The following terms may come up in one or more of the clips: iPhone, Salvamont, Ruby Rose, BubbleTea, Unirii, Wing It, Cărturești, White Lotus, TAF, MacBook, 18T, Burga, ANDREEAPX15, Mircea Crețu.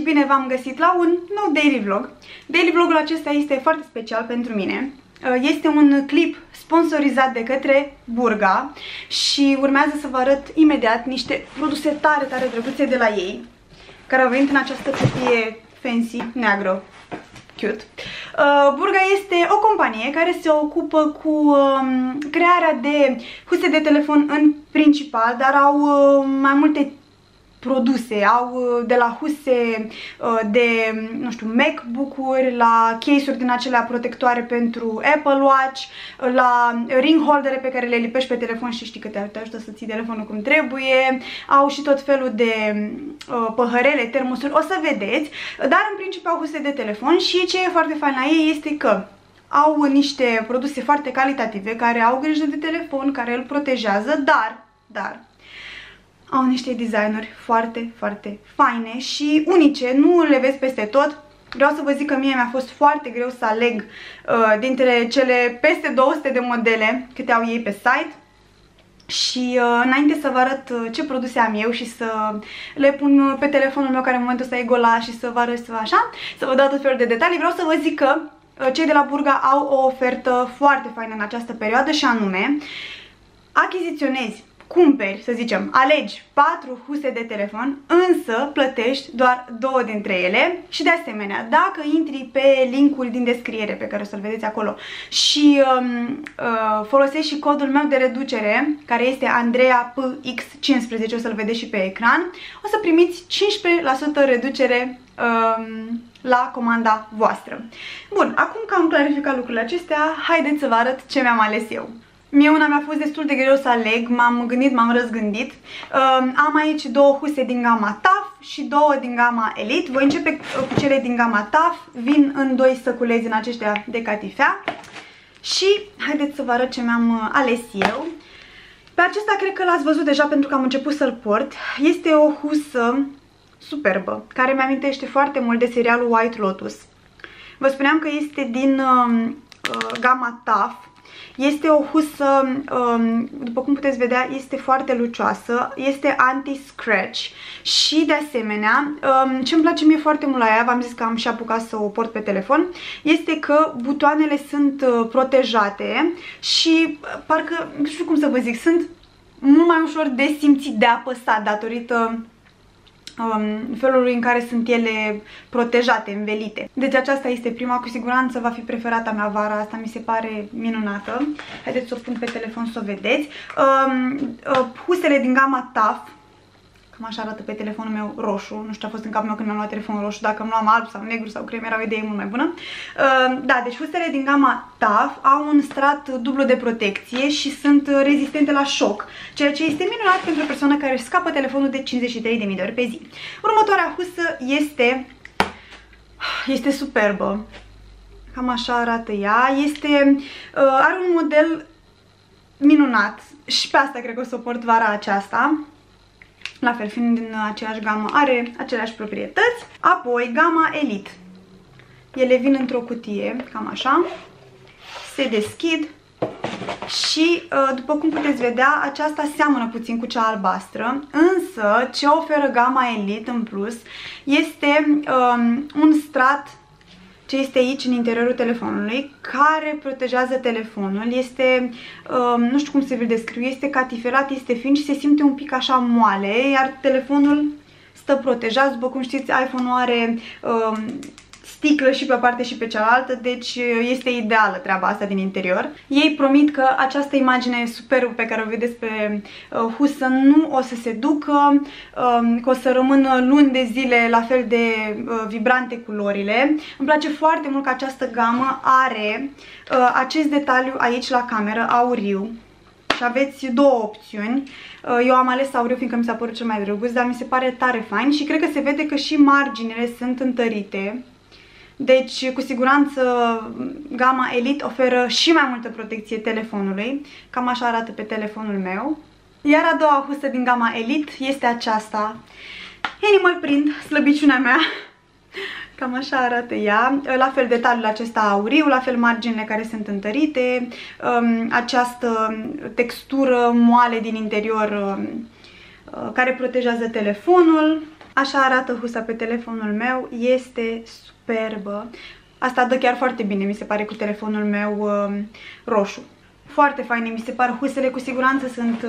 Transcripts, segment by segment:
și bine v-am găsit la un nou daily vlog. Daily vlogul acesta este foarte special pentru mine. Este un clip sponsorizat de către Burga și urmează să vă arăt imediat niște produse tare, tare drăguțe de la ei, care au venit în această cutie fancy, neagră, cute. Burga este o companie care se ocupă cu crearea de huse de telefon în principal, dar au mai multe produse, au de la huse, de, nu știu, MacBook-uri, la case-uri din acelea protectoare pentru Apple Watch, la ring holdere pe care le lipești pe telefon și știi că te ajută să ții telefonul cum trebuie, au și tot felul de păhărele, termosuri, o să vedeți, dar în principal huse de telefon. Și ce e foarte fain la ei este că au niște produse foarte calitative, care au grijă de telefon, care îl protejează, dar au niște designuri foarte, foarte faine și unice, nu le vezi peste tot. Vreau să vă zic că mie mi-a fost foarte greu să aleg dintre cele peste 200 de modele câte au ei pe site. Și înainte să vă arăt ce produse am eu și să le pun pe telefonul meu, care în momentul ăsta e gola, și să vă arăt așa, să vă dau tot felul de detalii, vreau să vă zic că cei de la Burga au o ofertă foarte faină în această perioadă, și anume achiziționezi, cumperi, să zicem, alegi 4 huse de telefon, însă plătești doar 2 dintre ele. Și de asemenea, dacă intri pe linkul din descriere pe care o să-l vedeți acolo și folosești și codul meu de reducere, care este ANDREEAPX15, o să-l vedeți și pe ecran, o să primiți 15% reducere la comanda voastră. Bun, acum că am clarificat lucrurile acestea, haideți să vă arăt ce mi-am ales eu. Mie una mi-a fost destul de greu să aleg, m-am gândit, m-am răzgândit. Am aici 2 huse din gama TAF și 2 din gama Elite. Voi începe cu cele din gama TAF, vin în 2 săculezi în aceștia de catifea. Și haideți să vă arăt ce mi-am ales eu. Pe acesta cred că l-ați văzut deja pentru că am început să-l port. Este o husă superbă, care mi-amintește foarte mult de serialul White Lotus. Vă spuneam că este din gama TAF. Este o husă, după cum puteți vedea, este foarte lucioasă, este anti-scratch și, de asemenea, ce îmi place mie foarte mult la ea, v-am zis că am și apucat să o port pe telefon, este că butoanele sunt protejate și parcă, nu știu cum să vă zic, sunt mult mai ușor de simțit, de apăsat, datorită felului în care sunt ele protejate, învelite. Deci aceasta este prima, cu siguranță va fi preferata mea vara asta, mi se pare minunată. Haideți să o pun pe telefon să o vedeți. Husele din gama TAF, cam așa arată pe telefonul meu roșu, nu știu ce a fost în capul meu când mi-am luat telefonul roșu, dacă îmi luam alb sau negru sau crem, era o idee mult mai bună. Da, deci husele din gama TAF au un strat dublu de protecție și sunt rezistente la șoc, ceea ce este minunat pentru o persoană care își scapă telefonul de 53.000 de ori pe zi. Următoarea husă este superbă, cam așa arată ea, are un model minunat și pe asta cred că o să o port vara aceasta. La fel, fiind din aceeași gamă, are aceleași proprietăți. Apoi, gama Elite. Ele vin într-o cutie, cam așa. Se deschid și, după cum puteți vedea, aceasta seamănă puțin cu cea albastră. Însă, ce oferă gama Elite în plus este un strat ce este aici, în interiorul telefonului, care protejează telefonul. Este, nu știu cum să vi-l descriu, este catiferat, este fin și se simte un pic așa moale, iar telefonul stă protejat. După cum știți, iPhone-ul are sticlă și pe o parte și pe cealaltă, deci este ideală treaba asta din interior. Ei promit că această imagine superbă pe care o vedeți pe husă nu o să se ducă, că o să rămână luni de zile la fel de vibrante culorile. Îmi place foarte mult că această gamă are acest detaliu aici la cameră, auriu. Și aveți 2 opțiuni. Eu am ales auriu fiindcă mi s-a părut cel mai drăguț, dar mi se pare tare fain și cred că se vede că și marginile sunt întărite. Deci, cu siguranță, gama Elite oferă și mai multă protecție telefonului. Cam așa arată pe telefonul meu. Iar a doua husă din gama Elite este aceasta. Animal print, slăbiciunea mea. Cam așa arată ea. La fel detaliul acesta auriu, la fel marginile care sunt întărite, această textură moale din interior care protejează telefonul. Așa arată husa pe telefonul meu, este superbă. Asta dă chiar foarte bine, mi se pare, cu telefonul meu roșu. Foarte faine mi se par husele, cu siguranță sunt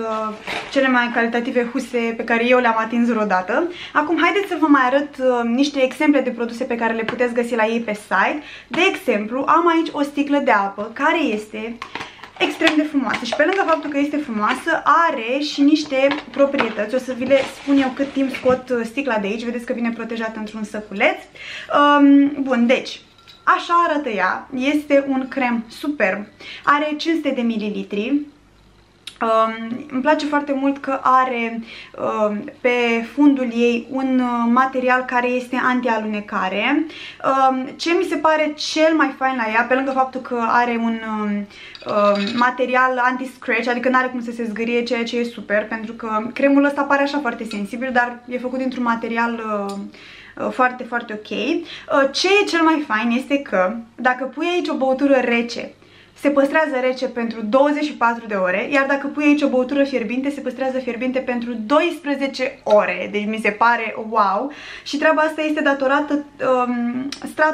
cele mai calitative huse pe care eu le-am atins vreodată. Acum haideți să vă mai arăt niște exemple de produse pe care le puteți găsi la ei pe site. De exemplu, am aici o sticlă de apă care este extrem de frumoasă și pe lângă faptul că este frumoasă, are și niște proprietăți. O să vi le spun eu cât timp scot sticla de aici, vedeți că vine protejată într-un săculeț. Bun, deci... așa arată ea, este un crem superb, are 500 de mililitri, îmi place foarte mult că are pe fundul ei un material care este antialunecare. Ce mi se pare cel mai fain la ea, pe lângă faptul că are un material anti-scratch, adică nu are cum să se zgârie, ceea ce e super, pentru că cremul ăsta pare așa foarte sensibil, dar e făcut dintr-un material... foarte, foarte ok. Ce e cel mai fain este că dacă pui aici o băutură rece, se păstrează rece pentru 24 de ore, iar dacă pui aici o băutură fierbinte, se păstrează fierbinte pentru 12 ore. Deci mi se pare wow. Și treaba asta este datorată,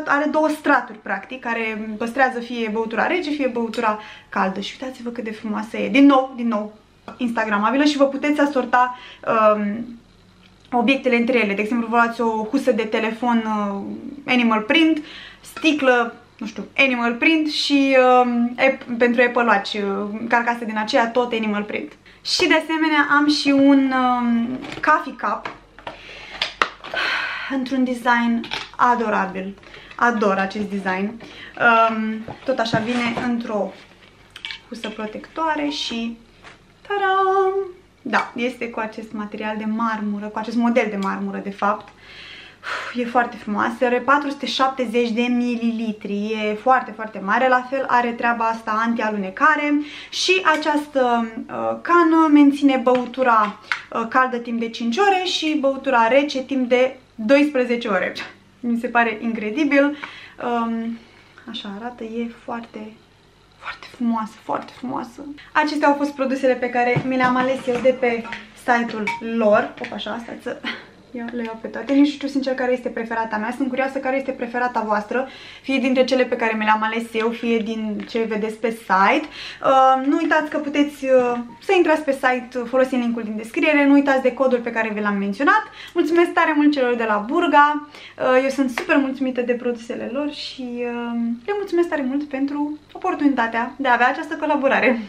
are două straturi practic, care păstrează fie băutura rece, fie băutura caldă. Și uitați-vă cât de frumoasă e. Din nou, instagramabilă și vă puteți asorta obiectele între ele. De exemplu, vă luați o husă de telefon animal print, sticlă, nu știu, animal print și pentru Apple Watch, carcase din aceea, tot animal print. Și de asemenea am și un coffee cup într-un design adorabil. Ador acest design. Tot așa vine într-o husă protectoare și taram! Da, este cu acest material de marmură, cu acest model de marmură, de fapt. E foarte frumoasă, are 470 de mililitri, e foarte, foarte mare, la fel are treaba asta anti-alunecare și această cană menține băutura caldă timp de 5 ore și băutura rece timp de 12 ore. Mi se pare incredibil, așa arată, e foarte... foarte frumoasă, foarte frumoasă. Acestea au fost produsele pe care mi le-am ales eu de pe site-ul lor. Opa, așa, stai să... eu le iau pe toate. Nici nu știu sincer care este preferata mea. Sunt curioasă care este preferata voastră, fie dintre cele pe care mi le-am ales eu, fie din ce vedeți pe site. Nu uitați că puteți să intrați pe site folosind linkul din descriere. Nu uitați de codul pe care vi l-am menționat. Mulțumesc tare mult celor de la Burga. Eu sunt super mulțumită de produsele lor și le mulțumesc tare mult pentru oportunitatea de a avea această colaborare.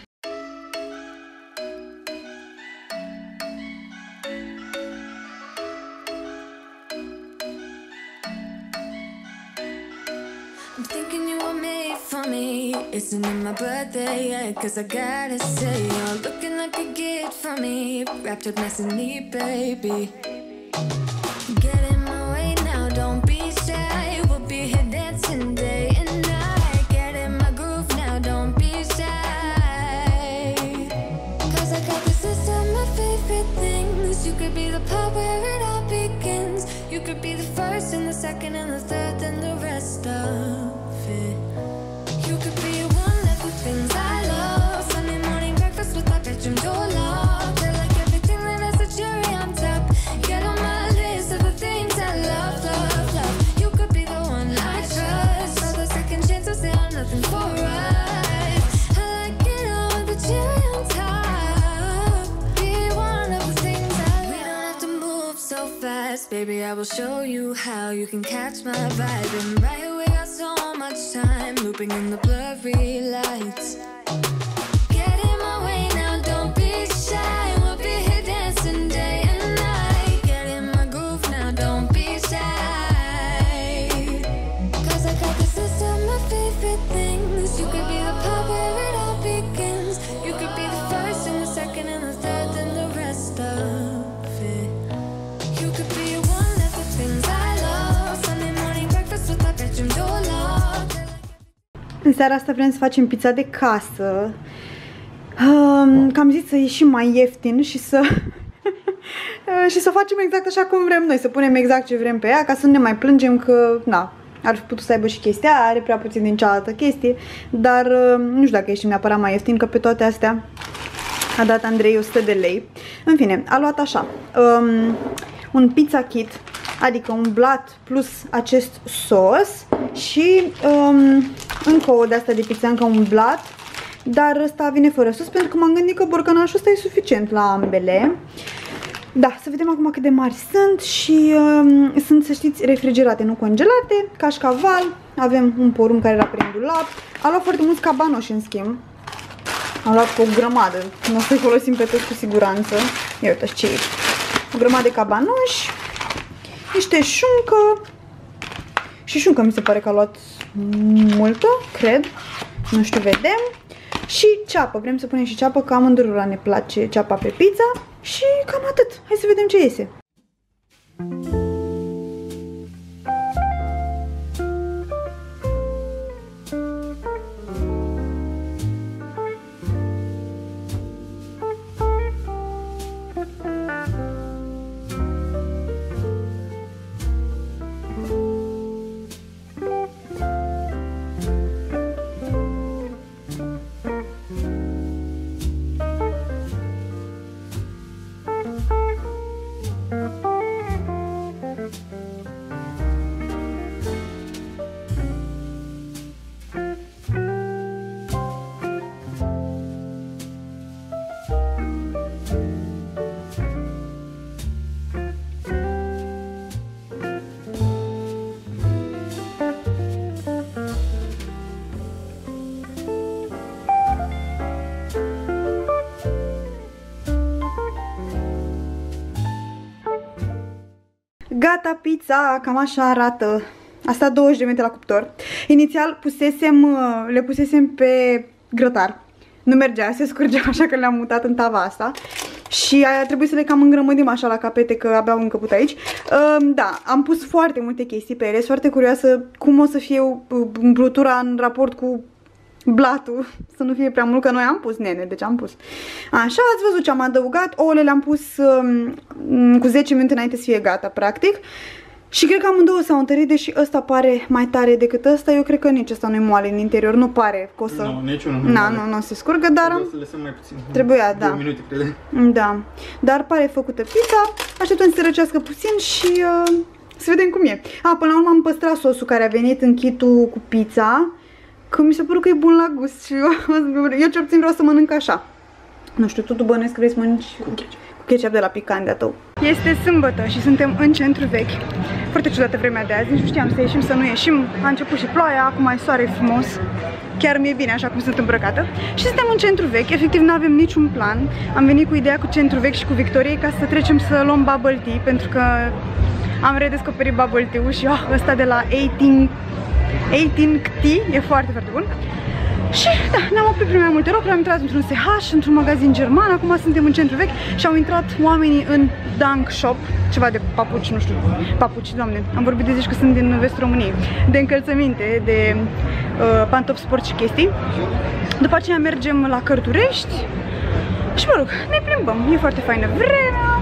Isn't it my birthday yet? Cause I gotta say you're looking like a gift for me, wrapped up nice and neat, baby. Get in my way now, don't be shy. We'll be here dancing day and night. Get in my groove now, don't be shy. Cause I got this list of my favorite things. You could be the part where it all begins. You could be the first and the second and the third and the rest of it. You could be one of the things I love. Sunday morning breakfast with my bedroom door locked. I like everything that has a cherry on top. Get on my list of the things I love, love, love. You could be the one I trust. All the second chances, they are nothing for us. I like it all with the cherry on top. Be one of the things I love. We don't have to move so fast. Baby, I will show you how you can catch my vibe. And right away I saw much time looping in the blurry lights. Get in my way now, don't be shy. We'll be here dancing day and night. Get in my groove now, don't be shy. Cause I got this list of my favorite things. You could be the part where it all begins. You could be the first and the second and the third and the rest of it. You could be one of the things I love. Sunday morning breakfast with my bedroom door locked. În seara asta vrem să facem pizza de casă. Că am zis să ieșim mai ieftin și să și să facem exact așa cum vrem noi, să punem exact ce vrem pe ea, ca să nu ne mai plângem că, na, ar fi putut să aibă și chestia, are prea puțin din cealaltă chestie, dar nu știu dacă ieșim neapărat mai ieftin, că pe toate astea a dat Andrei 100 de lei. În fine, a luat așa, un pizza kit adică un blat plus acest sos și încă o de-asta de pizza, încă un blat, dar ăsta vine fără sos pentru că m-am gândit că borcanașul ăsta e suficient la ambele. Da, să vedem acum cât de mari sunt și sunt, să știți, refrigerate, nu congelate. Cașcaval, avem un porumb care era prin dulap. Am luat foarte mulți cabanoși, în schimb. Am luat cu o grămadă, nu o să-i folosim pe toți cu siguranță. Ia uitați ce e. O grămadă de cabanoși, niște șuncă. Și șuncă mi se pare că a luat multă, cred. Nu știu, vedem. Și ceapă, vrem să punem și ceapă, că amândurora ne place ceapa pe pizza. Și cam atât. Hai să vedem ce iese. Gata pizza, cam așa arată. Asta 20 de minute la cuptor. Inițial le pusesem pe grătar. Nu mergea, se scurgea, așa că le-am mutat în tava asta. Și a trebuit să le cam îngrămădim așa la capete, că abia au încăput aici. Da, am pus foarte multe chestii pe ele. Foarte curioasă cum o să fie umplutura în raport cu blatul, să nu fie prea mult, că noi am pus nene, deci am pus. Așa, ați văzut ce am adăugat, ouăle le-am pus cu 10 minute înainte să fie gata, practic. Și cred că amândouă s-au întărit, deși ăsta pare mai tare decât ăsta. Eu cred că nici ăsta nu-i moale în interior, nu pare că o să... Nu, niciunul nu-i moale. Nu, nu se scurgă, dar... Trebuia să le lăsăm mai puțin. Trebuia, da. 2 minute, cred. Da. Dar pare făcută pizza, așteptăm să se răcească puțin și să vedem cum e. A, până la urmă am păstrat sosul care a venit în kitul cu pizza. Că mi se pare că e bun la gust și eu ce obțin vreau să mănânc așa. Nu știu, tu bănuiesc că vrei să mănânci cu ketchup de la picant de-a tău. Este sâmbătă și suntem în centru vechi. Foarte ciudată vremea de azi, nici nu știam să ieșim, să nu ieșim. A început și ploaia, acum e soare frumos. Chiar mi-e bine așa cum sunt îmbrăcată. Și suntem în centru vechi, efectiv nu avem niciun plan. Am venit cu ideea cu centru vechi și cu Victoriei ca să trecem să luăm bubble tea, pentru că am redescoperit bubble tea-ul și ăsta de la 18T e foarte, foarte bun. Și da, ne-am oprit prin mai multe locuri, am intrat într-un SH, într-un magazin german, acum suntem în centru vechi și au intrat oamenii în Dunk Shop, ceva de papuci, nu știu, papuci, doamne, am vorbit de zici că sunt din vestul României, de încălțăminte, de pantofi sport și chestii. După aceea mergem la Cărturești și mă rog, ne plimbăm, e foarte faină vremea,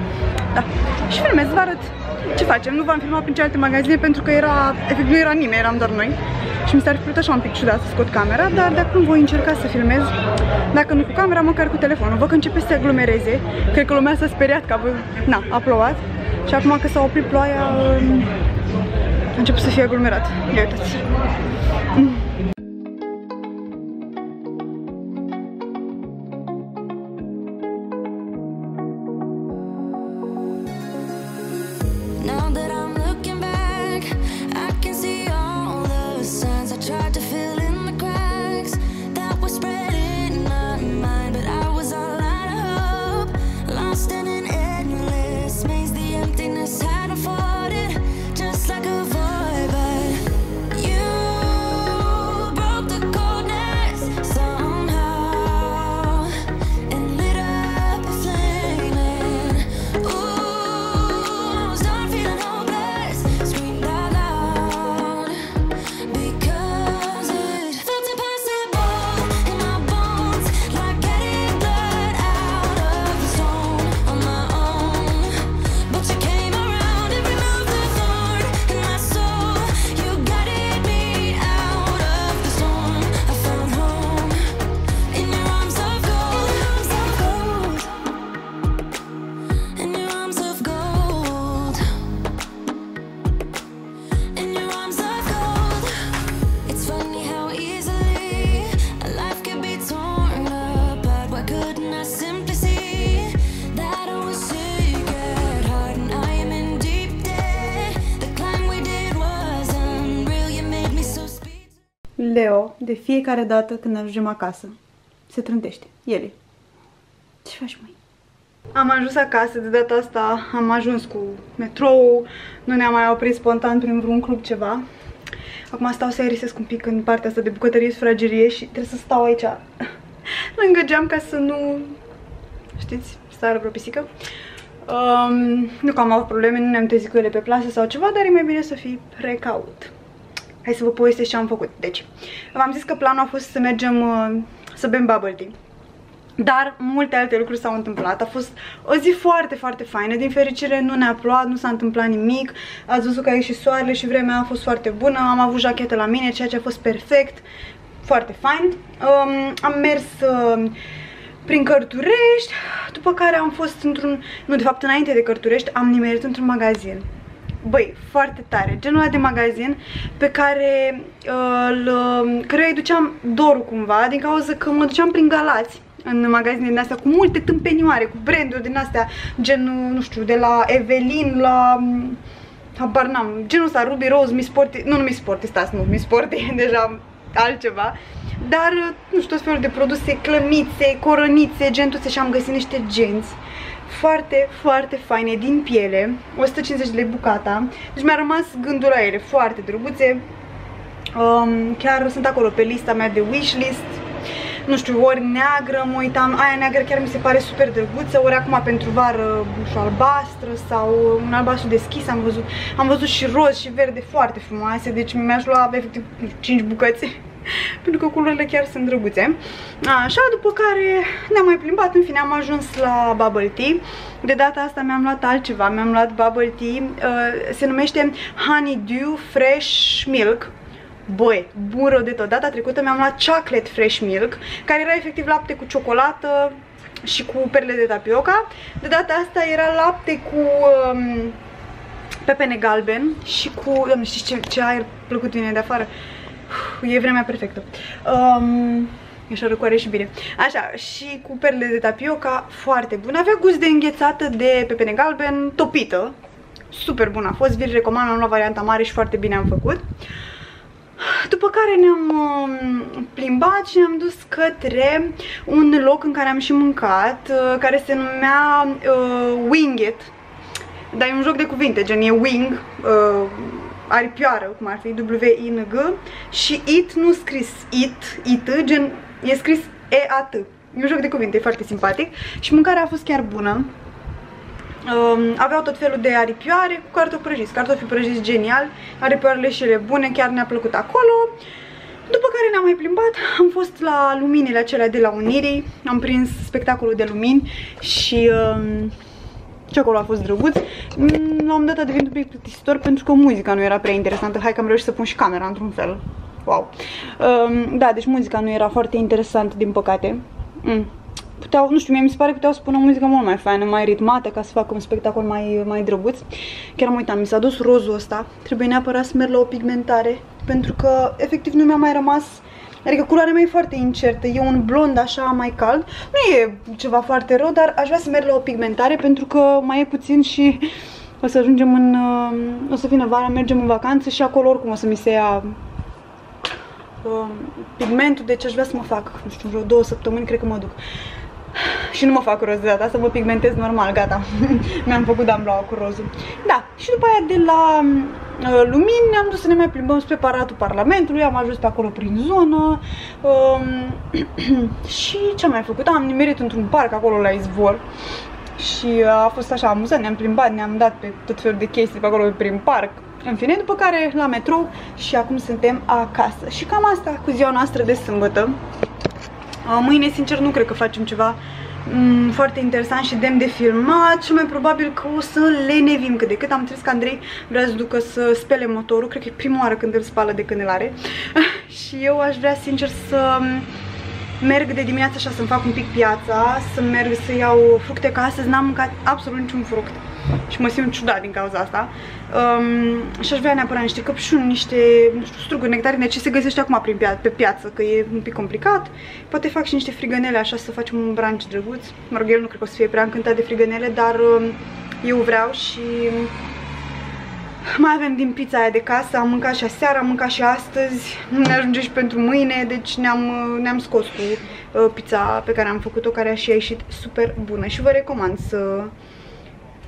da, și filmez, vă arăt. Ce facem? Nu v-am filmat prin celelalte magazine pentru că era, efectiv, nu era nimeni, eram doar noi. Și mi s-ar fi părut așa un pic ciudat să scot camera, dar de acum voi încerca să filmez. Dacă nu cu camera, măcar cu telefonul. Văd că începe să se aglomereze. Cred că lumea s-a speriat că a plouat. Și acum că s-a oprit ploaia, a început să fie aglomerat. Ia uitați! Had afforded just like a void, but you Leo de fiecare dată când ajungem acasă. Se trântește. El. Ce faci, măi? Am ajuns acasă, de data asta am ajuns cu metrou, nu ne-am mai oprit spontan prin vreun club ceva. Acum stau să aerisesc un pic în partea asta de bucătărie și sufragerie și trebuie să stau aici lângă geam ca să nu, știți, sară vreo pisică. Nu că am avut probleme, nu ne-am trezit cu ele pe plasă sau ceva, dar e mai bine să fii precaut. Hai să vă povestesc ce am făcut. Deci, v-am zis că planul a fost să mergem să bem bubble tea. Dar multe alte lucruri s-au întâmplat. A fost o zi foarte, foarte faină. Din fericire nu ne-a plouat, nu s-a întâmplat nimic. Ați văzut că a ieșit soarele și vremea a fost foarte bună. Am avut jachetă la mine, ceea ce a fost perfect. Foarte fain. Am mers prin Cărturești, după care am fost într-un... Nu, de fapt, înainte de Cărturești am nimerit într-un magazin. Băi, foarte tare. Genul ăla de magazin pe care îi duceam dorul cumva, din cauza că mă duceam prin Galați, în magazine din astea cu multe tâmpenioare, cu branduri din astea, genul, nu știu, de la Evelyn la... habar n-am, genul ăsta, Ruby Rose, Miss Sporty, nu Miss Sporty, stați, nu, Miss Sporty, deja altceva, dar, nu știu, tot felul de produse, clămițe, coronițe, gentuțe și am găsit niște genți foarte, foarte faine, din piele, 150 de lei bucata, deci mi-a rămas gândul la ele, foarte drăguțe, chiar sunt acolo pe lista mea de wishlist. Nu știu, ori neagră, mă uitam, aia neagră chiar mi se pare super drăguță, ori acum pentru vară, nu știu, albastră sau un albastru deschis, am văzut și roz și verde foarte frumoase, deci mi-aș lua efectiv 5 bucăți, pentru că culorile chiar sunt drăguțe. Așa, după care ne-am mai plimbat, în fine, am ajuns la bubble tea. De data asta mi-am luat altceva, mi-am luat bubble tea, se numește Honeydew Fresh Milk. Băi, bun rău de tot. Data trecută mi-am luat chocolate fresh milk, care era efectiv lapte cu ciocolată și cu perle de tapioca. De data asta era lapte cu pepene galben și cu... Doamne, știți ce aer plăcut vine de afară? E vremea perfectă. Așa răcoare și bine. Așa, și cu perle de tapioca, foarte bun. Avea gust de înghețată de pepene galben topită. Super bun a fost, vi-l recomand, am luat varianta mare și foarte bine am făcut. După care ne-am plimbat și ne-am dus către un loc în care am și mâncat, care se numea Wing It. Dar e un joc de cuvinte, gen e wing, aripioară, cum ar fi, W-I-N-G, și it nu scris it, it, gen e scris E-A-T. E un joc de cuvinte, e foarte simpatic și mâncarea a fost chiar bună. Aveau tot felul de aripioare cu cartofi prăjiți, genial, aripioarele și ele bune, chiar ne-a plăcut acolo. După care ne-am mai plimbat, am fost la luminile acelea de la Unirii, am prins spectacolul de lumini și ce acolo a fost drăguț. La un dat a devenit un pic plictisitor pentru că muzica nu era prea interesantă, hai că am reușit să pun și camera într-un fel, wow. Da, deci muzica nu era foarte interesantă, din păcate. Puteau, nu știu, mie mi se pare că puteau să pună o muzică mult mai faină, mai ritmată, ca să facă un spectacol mai drăguț. Chiar mă uitam, mi s-a dus rozul ăsta. Trebuie neapărat să merg la o pigmentare, pentru că, efectiv, nu mi-a mai rămas... Adică culoarea mea e foarte incertă, e un blond așa mai cald. Nu e ceva foarte rău, dar aș vrea să merg la o pigmentare, pentru că mai e puțin și o să ajungem în... O să vină vara, mergem în vacanță și acolo oricum o să mi se ia... pigmentul, deci aș vrea să mă fac, nu știu, vreo 2 săptămâni, cred că mă duc. Și nu mă fac roz de data asta, mă pigmentez normal, gata. Mi-am făcut damblaua cu rozul. Da, și după aia de la lumini ne-am dus să ne mai plimbăm spre Palatul Parlamentului, am ajuns pe acolo prin zonă. Și ce-am mai făcut? Am nimerit într-un parc acolo la izvor. Și a fost așa amuzant, ne-am plimbat, ne-am dat pe tot felul de chestii pe acolo prin parc. În fine, după care la metrou și acum suntem acasă. Și cam asta cu ziua noastră de sâmbătă. Mâine, sincer, nu cred că facem ceva foarte interesant și demn de filmat. Și mai probabil că o să lenevim cât de cât. Am înțeles că Andrei vrea să ducă să spele motorul. Cred că e prima oară când îl spală de când îl are. Și eu aș vrea, sincer, să merg de dimineață așa, să-mi fac un pic piața, să merg să iau fructe, că astăzi n-am mâncat absolut niciun fruct. Și mă simt ciudat din cauza asta. Și aș vrea neapărat niște căpșuni, niște, nu știu, struguri, nectarine, ce se găsește acum prin pe piață, că e un pic complicat. Poate fac și niște frigănele, așa, să facem un brunch drăguț. Mă rog, el nu cred că o să fie prea încântat de frigănele, dar eu vreau și Mai avem din pizza aia de casă, am mâncat și aseară, am mâncat și astăzi, ne ajunge și pentru mâine, deci ne-am scos cu pizza pe care am făcut-o, care a și ieșit super bună și vă recomand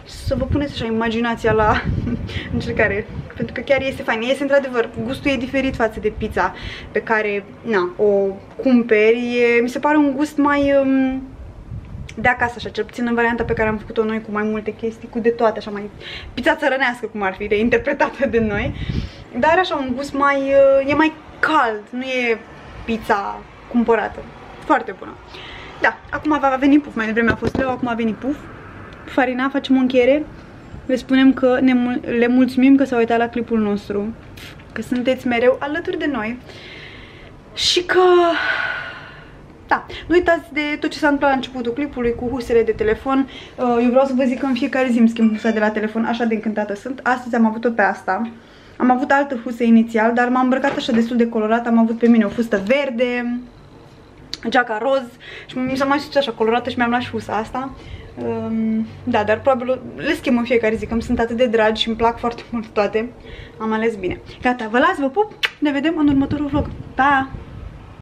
să vă puneți așa imaginația la încercare, pentru că chiar este fain, este într-adevăr, gustul e diferit față de pizza pe care, na, o cumperi, mi se pare un gust mai... de acasă, așa, cel puțin în varianta pe care am făcut-o noi cu mai multe chestii, cu de toate, așa, mai pizza țărănească, cum ar fi reinterpretată de noi, dar așa, un gust mai, e mai cald, nu e pizza cumpărată, foarte bună. Da, acum va veni Puf, mai devreme a fost Leo, acum a venit Puf. Farina, facem o încheiere, le spunem că le mulțumim că s-au uitat la clipul nostru, că sunteți mereu alături de noi și că... Da, nu uitați de tot ce s-a întâmplat la începutul clipului cu husele de telefon. Eu vreau să vă zic că în fiecare zi îmi schimb husa de la telefon, așa de încântată sunt. Astăzi am avut-o pe asta. Am avut altă husă inițial, dar m-am îmbrăcat așa destul de colorat. Am avut pe mine o fustă verde, geaca roz și mi s-a mai zis așa colorată și mi-am luat și husa asta. Da, dar probabil le schimb în fiecare zi, că îmi sunt atât de dragi și îmi plac foarte mult toate. Am ales bine. Gata, vă las, vă pup, ne vedem în următorul vlog. Pa!